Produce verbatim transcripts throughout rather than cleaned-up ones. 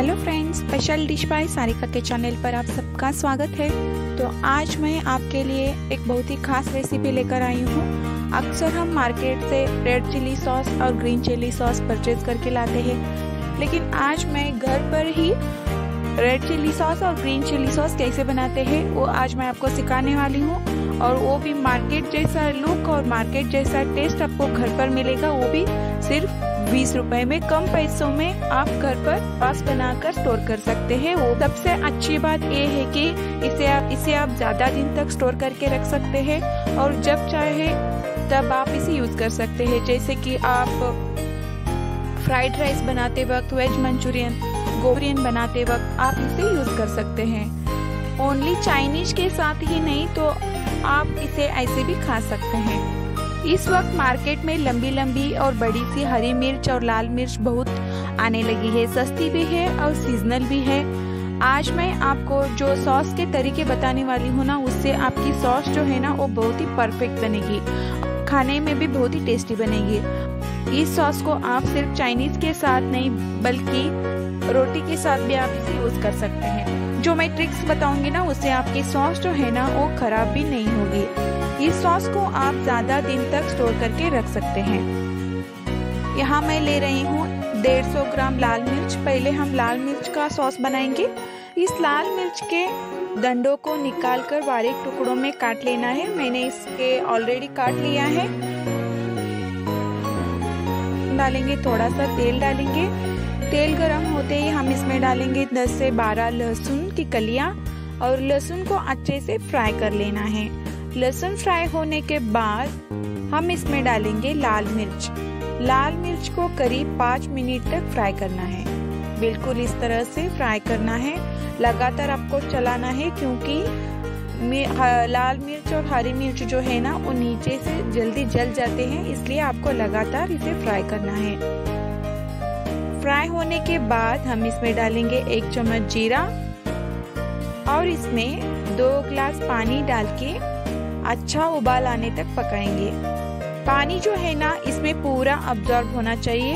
Hello friends, special dish by Sarika के channel पर आप सबका स्वागत है। तो आज मैं आपके लिए एक बहुत ही खास रेसिपी लेकर आई हूँ। अक्सर हम मार्केट से रेड चिली सॉस और ग्रीन चिली सॉस परचेज करके लाते हैं, लेकिन आज मैं घर पर ही रेड चिली सॉस और ग्रीन चिली सॉस कैसे बनाते हैं वो आज मैं आपको सिखाने वाली हूँ। और वो भी मार्केट जैसा लुक और मार्केट जैसा टेस्ट आपको घर पर मिलेगा, वो भी सिर्फ बीस रुपए में। कम पैसों में आप घर पर सॉस बनाकर स्टोर कर सकते हैं। वो सबसे अच्छी बात ये है कि इसे आप इसे आप ज्यादा दिन तक स्टोर करके रख सकते हैं और जब चाहे तब आप इसे यूज कर सकते हैं। जैसे कि आप फ्राइड राइस बनाते वक्त, वेज मंचूरियन, गोबियन बनाते वक्त आप इसे यूज कर सकते हैं। ओनली चाइनीज के साथ ही नहीं, तो आप इसे ऐसे भी खा सकते हैं। इस वक्त मार्केट में लंबी लंबी और बड़ी सी हरी मिर्च और लाल मिर्च बहुत आने लगी है। सस्ती भी है और सीजनल भी है। आज मैं आपको जो सॉस के तरीके बताने वाली हूँ ना, उससे आपकी सॉस जो है ना वो बहुत ही परफेक्ट बनेगी, खाने में भी बहुत ही टेस्टी बनेगी। इस सॉस को आप सिर्फ चाइनीज के साथ नहीं बल्कि रोटी के साथ भी आप इसे यूज कर सकते हैं। जो मैं ट्रिक्स बताऊंगी ना, उससे आपकी सॉस जो है ना वो खराब भी नहीं होगी। इस सॉस को आप ज्यादा दिन तक स्टोर करके रख सकते हैं। यहाँ मैं ले रही हूँ डेढ़ सौ ग्राम लाल मिर्च। पहले हम लाल मिर्च का सॉस बनाएंगे। इस लाल मिर्च के डंडों को निकालकर बारीक टुकड़ों में काट लेना है। मैंने इसके ऑलरेडी काट लिया है। डालेंगे थोड़ा सा तेल। डालेंगे तेल गरम होते ही हम इसमें डालेंगे दस से बारह लहसुन की कलियां और लहसुन को अच्छे से फ्राई कर लेना है। लहसुन फ्राई होने के बाद हम इसमें डालेंगे लाल मिर्च। लाल मिर्च को करीब पाँच मिनट तक फ्राई करना है। बिल्कुल इस तरह से फ्राई करना है, लगातार आपको चलाना है, क्योंकि लाल मिर्च और हरी मिर्च जो है ना वो नीचे से जल्दी जल जाते हैं, इसलिए आपको लगातार इसे फ्राई करना है। फ्राई होने के बाद हम इसमें डालेंगे एक चम्मच जीरा और इसमें दो ग्लास पानी डाल के अच्छा उबाल आने तक पकाएंगे। पानी जो है ना इसमें पूरा अब्जॉर्ब होना चाहिए।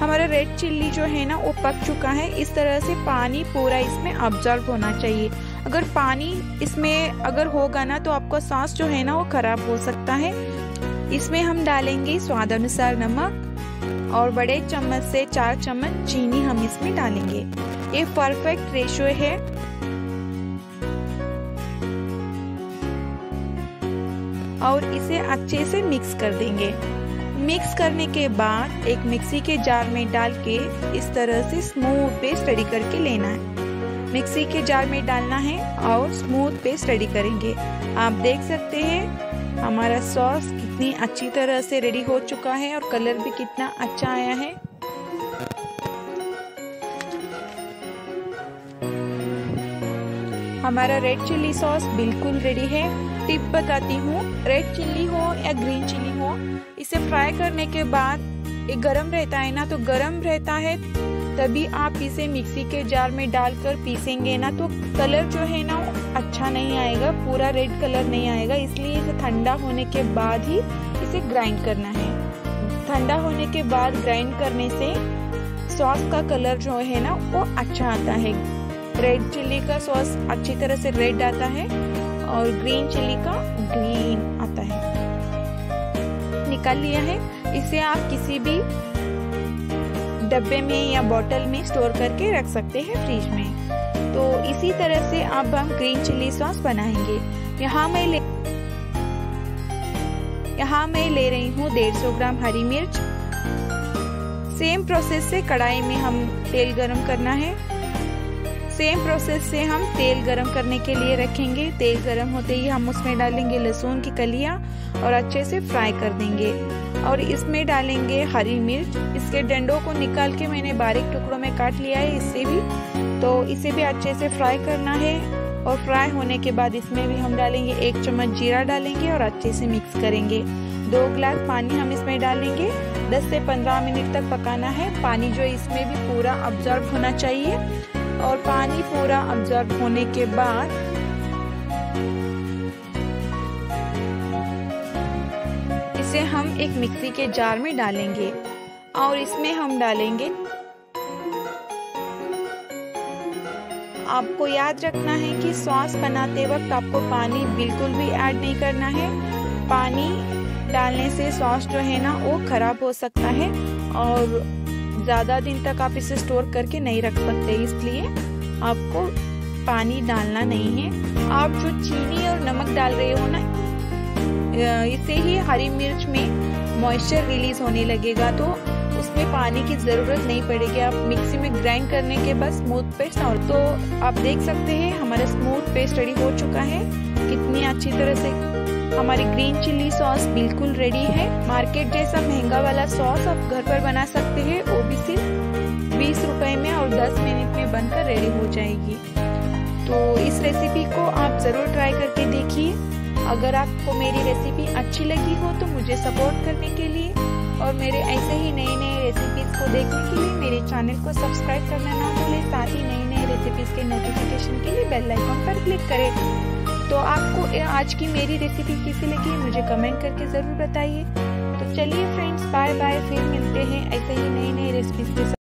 हमारा रेड चिल्ली जो है ना वो पक चुका है। इस तरह से पानी पूरा इसमें अब्जॉर्ब होना चाहिए। अगर पानी इसमें अगर होगा ना तो आपका सॉस जो है ना वो खराब हो सकता है। इसमें हम डालेंगे स्वाद अनुसार नमक और बड़े चम्मच से चार चम्मच चीनी हम इसमें डालेंगे। ये परफेक्ट रेशियो है। और इसे अच्छे से मिक्स कर देंगे। मिक्स करने के बाद एक मिक्सी के जार में डाल के इस तरह से स्मूथ पेस्ट रेडी करके लेना है। मिक्सी के जार में डालना है और स्मूथ पेस्ट रेडी करेंगे। आप देख सकते हैं हमारा सॉस कितनी अच्छी तरह से रेडी हो चुका है और कलर भी कितना अच्छा आया है। हमारा रेड चिली सॉस बिल्कुल रेडी है। टिप बताती हूँ, रेड चिली हो या ग्रीन चिली हो, इसे फ्राई करने के बाद ये गरम रहता है ना, तो गरम रहता है तभी आप इसे मिक्सी के जार में डालकर पीसेंगे ना तो कलर जो है ना अच्छा नहीं आएगा, पूरा रेड कलर नहीं आएगा। इसलिए इसे ठंडा होने के बाद ही इसे ग्राइंड करना है। ठंडा होने के बाद ग्राइंड करने से सॉस का कलर जो है ना वो अच्छा आता है। रेड चिल्ली का सॉस अच्छी तरह से रेड आता है और ग्रीन चिल्ली का ग्रीन आता है। निकाल लिया है। इसे आप किसी भी डब्बे में या बोतल में स्टोर करके रख सकते हैं, फ्रिज में। तो इसी तरह से अब हम ग्रीन चिली सॉस बनाएंगे। यहाँ मैं ले यहाँ मैं ले रही हूँ डेढ़ सौ ग्राम हरी मिर्च। सेम प्रोसेस से कढ़ाई में हम तेल गरम करना है। सेम प्रोसेस से हम तेल गरम करने के लिए रखेंगे। तेल गरम होते ही हम उसमें डालेंगे लहसुन की कलियां और अच्छे से फ्राई कर देंगे। और इसमें डालेंगे हरी मिर्च। इसके डंडों को निकाल के मैंने बारीक टुकड़ों में काट लिया है। इससे भी तो इसे भी अच्छे से फ्राई करना है। और फ्राई होने के बाद इसमें भी हम डालेंगे एक चम्मच जीरा डालेंगे और अच्छे से मिक्स करेंगे। दो ग्लास पानी हम इसमें डालेंगे। दस से पंद्रह मिनट तक पकाना है। पानी जो इसमें भी पूरा अब्जॉर्ब होना चाहिए। और पानी पूरा अब्जॉर्ब होने के बाद इसे हम एक मिक्सी के जार में डालेंगे और इसमें हम डालेंगे। आपको याद रखना है कि सॉस बनाते वक्त आपको पानी बिल्कुल भी ऐड नहीं करना है। पानी डालने से सॉस जो है ना वो खराब हो सकता है और ज़्यादा दिन तक आप इसे स्टोर करके नहीं रख सकते, इसलिए आपको पानी डालना नहीं है। आप जो चीनी और नमक डाल रहे हो ना, इससे ही हरी मिर्च में मॉइस्चर रिलीज होने लगेगा तो उसमें पानी की ज़रूरत नहीं पड़ेगी। आप मिक्सी में ग्राइंड करने के बाद स्मूथ पेस्ट, और तो आप देख सकते हैं हमारा स्मूथ पेस्ट रेडी हो चुका है। कितनी अच्छी तरह से हमारी ग्रीन चिल्ली सॉस बिल्कुल रेडी है। मार्केट जैसा महंगा वाला सॉस आप घर पर बना सकते हैं, वो भी सिर्फ बीस रुपए में और दस मिनट में बनकर रेडी हो जाएगी। तो इस रेसिपी को आप ज़रूर ट्राई करके देखिए। अगर आपको मेरी रेसिपी अच्छी लगी हो तो मुझे सपोर्ट करने के लिए और मेरे ऐसे ही नए नए रेसिपीज़ को देखने के लिए मेरे चैनल को सब्सक्राइब करना ना भूलें। साथ ही नए नए रेसिपीज़ के नोटिफिकेशन के लिए बेल आइकॉन पर क्लिक करें। तो आपको आज की मेरी रेसिपी कैसी लगी मुझे कमेंट करके ज़रूर बताइए। तो चलिए फ्रेंड्स, बाय बाय, फिर मिलते हैं ऐसे ही नई नई रेसिपीज़ के साथ।